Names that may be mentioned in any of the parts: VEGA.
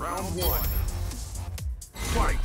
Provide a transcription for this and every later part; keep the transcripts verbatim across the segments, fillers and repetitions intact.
Round one. Fight!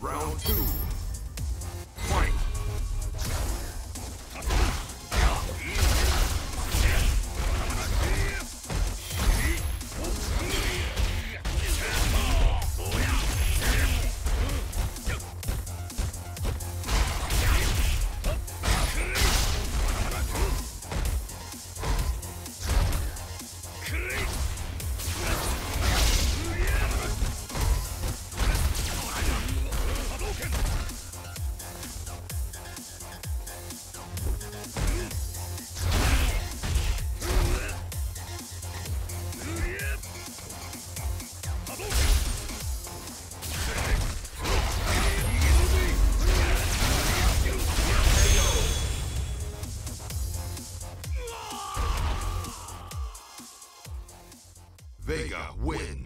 Round two. Vega wins.